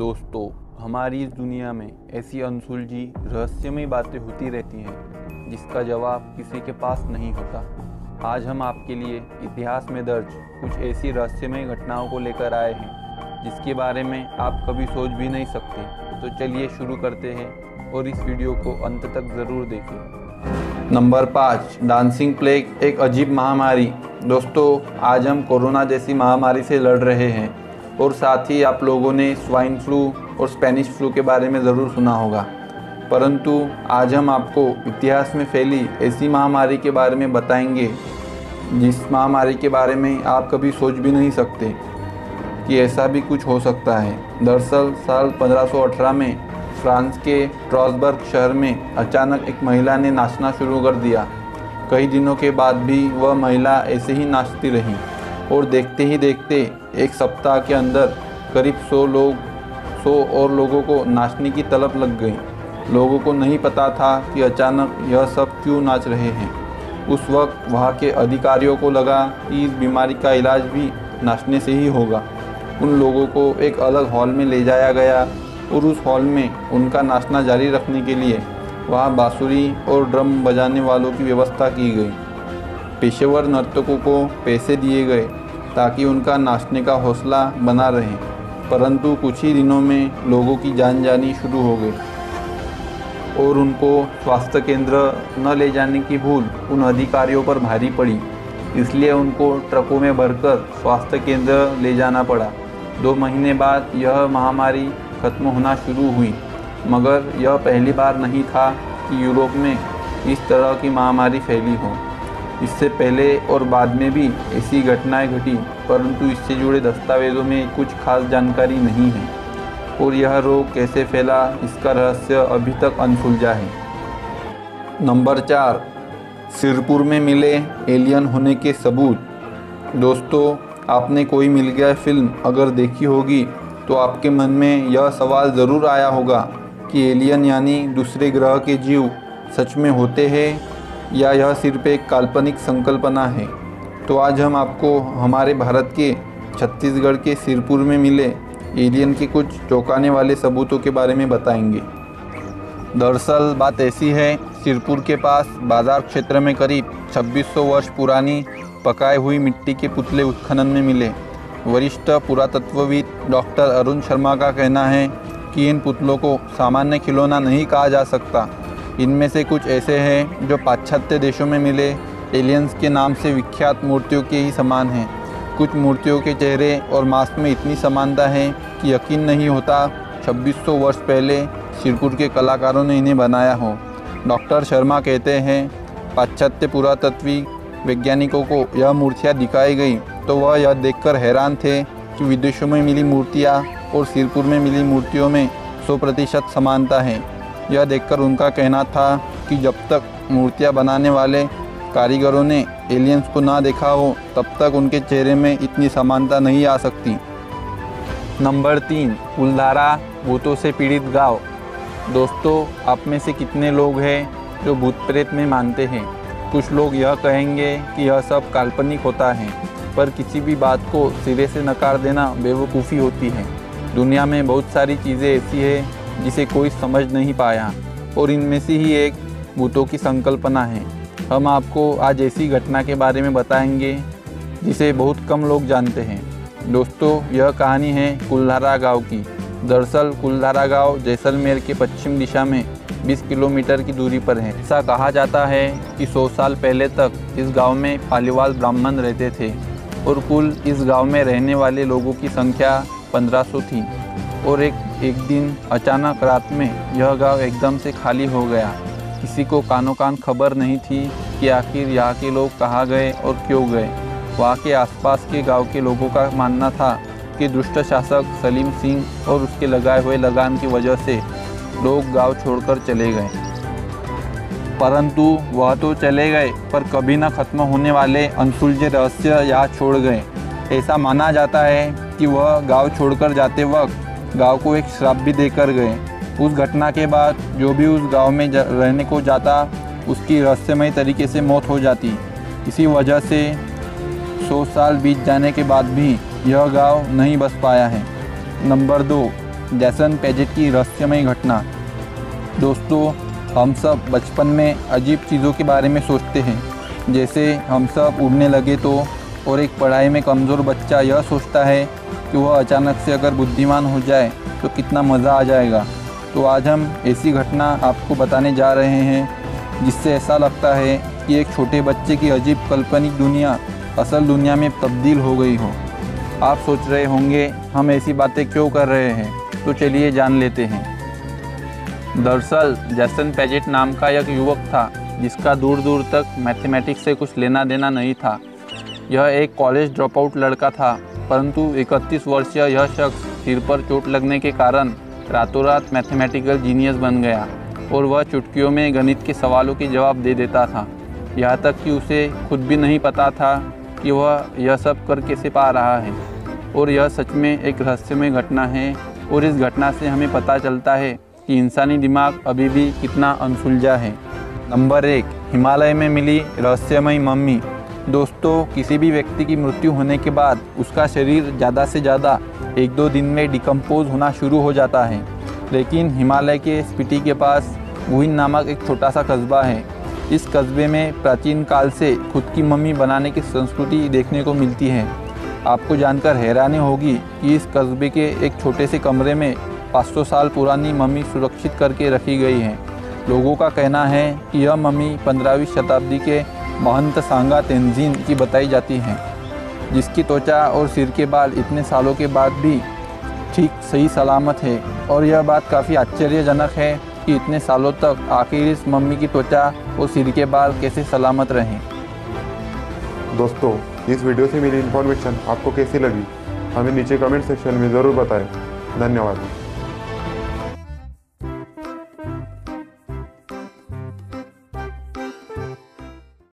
दोस्तों, हमारी इस दुनिया में ऐसी अनसुलझी रहस्यमयी बातें होती रहती हैं जिसका जवाब किसी के पास नहीं होता। आज हम आपके लिए इतिहास में दर्ज कुछ ऐसी रहस्यमयी घटनाओं को लेकर आए हैं जिसके बारे में आप कभी सोच भी नहीं सकते। तो चलिए शुरू करते हैं और इस वीडियो को अंत तक ज़रूर देखें। नंबर 5, डांसिंग प्लेग, एक अजीब महामारी। दोस्तों, आज हम कोरोना जैसी महामारी से लड़ रहे हैं और साथ ही आप लोगों ने स्वाइन फ्लू और स्पेनिश फ्लू के बारे में ज़रूर सुना होगा, परंतु आज हम आपको इतिहास में फैली ऐसी महामारी के बारे में बताएंगे जिस महामारी के बारे में आप कभी सोच भी नहीं सकते कि ऐसा भी कुछ हो सकता है। दरअसल साल 1518 में फ्रांस के ट्रॉसबर्ग शहर में अचानक एक महिला ने नाचना शुरू कर दिया। कई दिनों के बाद भी वह महिला ऐसे ही नाचती रही और देखते ही देखते एक सप्ताह के अंदर करीब 100 लोगों को नाचने की तलब लग गई। लोगों को नहीं पता था कि अचानक यह सब क्यों नाच रहे हैं। उस वक्त वहाँ के अधिकारियों को लगा कि इस बीमारी का इलाज भी नाचने से ही होगा। उन लोगों को एक अलग हॉल में ले जाया गया और उस हॉल में उनका नाचना जारी रखने के लिए वहाँ बांसुरी और ड्रम बजाने वालों की व्यवस्था की गई। पेशेवर नर्तकों को पैसे दिए गए ताकि उनका नाचने का हौसला बना रहे, परंतु कुछ ही दिनों में लोगों की जान जानी शुरू हो गई और उनको स्वास्थ्य केंद्र न ले जाने की भूल उन अधिकारियों पर भारी पड़ी, इसलिए उनको ट्रकों में भरकर स्वास्थ्य केंद्र ले जाना पड़ा। 2 महीने बाद यह महामारी खत्म होना शुरू हुई, मगर यह पहली बार नहीं था कि यूरोप में इस तरह की महामारी फैली हो। इससे पहले और बाद में भी ऐसी घटनाएं घटी, परंतु इससे जुड़े दस्तावेज़ों में कुछ खास जानकारी नहीं है और यह रोग कैसे फैला इसका रहस्य अभी तक अनसुलझा है। नंबर 4, सिरपुर में मिले एलियन होने के सबूत। दोस्तों, आपने कोई मिल गया फिल्म अगर देखी होगी तो आपके मन में यह सवाल ज़रूर आया होगा कि एलियन यानी दूसरे ग्रह के जीव सच में होते हैं या यह सिर्फ एक काल्पनिक संकल्पना है। तो आज हम आपको हमारे भारत के छत्तीसगढ़ के सिरपुर में मिले एलियन के कुछ चौंकाने वाले सबूतों के बारे में बताएंगे। दरअसल बात ऐसी है, सिरपुर के पास बाजार क्षेत्र में करीब 2600 वर्ष पुरानी पकाए हुई मिट्टी के पुतले उत्खनन में मिले। वरिष्ठ पुरातत्वविद डॉक्टर अरुण शर्मा का कहना है कि इन पुतलों को सामान्य खिलौना नहीं कहा जा सकता। इनमें से कुछ ऐसे हैं जो पाश्चात्य देशों में मिले एलियंस के नाम से विख्यात मूर्तियों के ही समान हैं। कुछ मूर्तियों के चेहरे और मास्क में इतनी समानता है कि यकीन नहीं होता 2600 वर्ष पहले सिरपुर के कलाकारों ने इन्हें बनाया हो। डॉक्टर शर्मा कहते हैं, पाश्चात्य पुरातत्विक वैज्ञानिकों को यह मूर्तियाँ दिखाई गई तो वह यह देखकर हैरान थे कि विदेशों में मिली मूर्तियाँ और सिरपुर में मिली मूर्तियों में 100% समानता है। यह देखकर उनका कहना था कि जब तक मूर्तियां बनाने वाले कारीगरों ने एलियंस को ना देखा हो तब तक उनके चेहरे में इतनी समानता नहीं आ सकती। नंबर 3, कुलधारा भूतों से पीड़ित गांव। दोस्तों, आप में से कितने लोग हैं जो भूत प्रेत में मानते हैं? कुछ लोग यह कहेंगे कि यह सब काल्पनिक होता है, पर किसी भी बात को सिरे से नकार देना बेवकूफ़ी होती है। दुनिया में बहुत सारी चीज़ें ऐसी है जिसे कोई समझ नहीं पाया और इनमें से ही एक भूतों की संकल्पना है। हम आपको आज ऐसी घटना के बारे में बताएंगे जिसे बहुत कम लोग जानते हैं। दोस्तों, यह कहानी है कुलधारा गांव की। दरअसल कुलधारा गांव जैसलमेर के पश्चिम दिशा में 20 किलोमीटर की दूरी पर है। ऐसा कहा जाता है कि 100 साल पहले तक इस गाँव में पालीवाल ब्राह्मण रहते थे और कुल इस गाँव में रहने वाले लोगों की संख्या 1500 थी और एक दिन अचानक रात में यह गांव एकदम से खाली हो गया। किसी को कानों कान खबर नहीं थी कि आखिर यहाँ के लोग कहाँ गए और क्यों गए। वहाँ के आसपास के गांव के लोगों का मानना था कि दुष्ट शासक सलीम सिंह और उसके लगाए हुए लगान की वजह से लोग गांव छोड़कर चले गए, परंतु वह तो चले गए पर कभी न खत्म होने वाले अनसुलझे रहस्य यहाँ छोड़ गए। ऐसा माना जाता है कि वह गाँव छोड़कर जाते वक्त गांव को एक श्राप भी देकर गए। उस घटना के बाद जो भी उस गांव में रहने को जाता उसकी रहस्यमय तरीके से मौत हो जाती। इसी वजह से 100 साल बीत जाने के बाद भी यह गांव नहीं बस पाया है। नंबर 2, जैसन पैजेट की रहस्यमय घटना। दोस्तों, हम सब बचपन में अजीब चीज़ों के बारे में सोचते हैं, जैसे हम सब उड़ने लगे तो, और एक पढ़ाई में कमज़ोर बच्चा यह सोचता है कि वह अचानक से अगर बुद्धिमान हो जाए तो कितना मज़ा आ जाएगा। तो आज हम ऐसी घटना आपको बताने जा रहे हैं जिससे ऐसा लगता है कि एक छोटे बच्चे की अजीब काल्पनिक दुनिया असल दुनिया में तब्दील हो गई हो। आप सोच रहे होंगे हम ऐसी बातें क्यों कर रहे हैं, तो चलिए जान लेते हैं। दरअसल जैसन पैजेट नाम का एक युवक था जिसका दूर दूर तक मैथमेटिक्स से कुछ लेना देना नहीं था। यह एक कॉलेज ड्रॉप आउट लड़का था, परंतु 31 वर्षीय यह शख्स सिर पर चोट लगने के कारण रातों रात मैथमेटिकल जीनियस बन गया और वह चुटकियों में गणित के सवालों के जवाब दे देता था। यहाँ तक कि उसे खुद भी नहीं पता था कि वह यह सब कर कैसे पा रहा है। और यह सच में एक रहस्यमय घटना है, और इस घटना से हमें पता चलता है कि इंसानी दिमाग अभी भी कितना अनसुलझा है। नंबर 1, हिमालय में मिली रहस्यमय मम्मी। दोस्तों, किसी भी व्यक्ति की मृत्यु होने के बाद उसका शरीर ज़्यादा से ज़्यादा 1-2 दिन में डिकम्पोज होना शुरू हो जाता है, लेकिन हिमालय के स्पिटी के पास गुहिन नामक एक छोटा सा कस्बा है। इस कस्बे में प्राचीन काल से खुद की मम्मी बनाने की संस्कृति देखने को मिलती है। आपको जानकर हैरानी होगी कि इस कस्बे के एक छोटे से कमरे में 500 साल पुरानी मम्मी सुरक्षित करके रखी गई है। लोगों का कहना है कि यह मम्मी 15वीं शताब्दी के महंत सांगा तंजीन की बताई जाती है, जिसकी त्वचा और सिर के बाल इतने सालों के बाद भी ठीक सही सलामत है। और यह बात काफ़ी आश्चर्यजनक है कि इतने सालों तक आखिर इस मम्मी की त्वचा और सिर के बाल कैसे सलामत रहें। दोस्तों, इस वीडियो से मेरी इन्फॉर्मेशन आपको कैसी लगी, हमें नीचे कमेंट सेक्शन में ज़रूर बताएँ। धन्यवाद।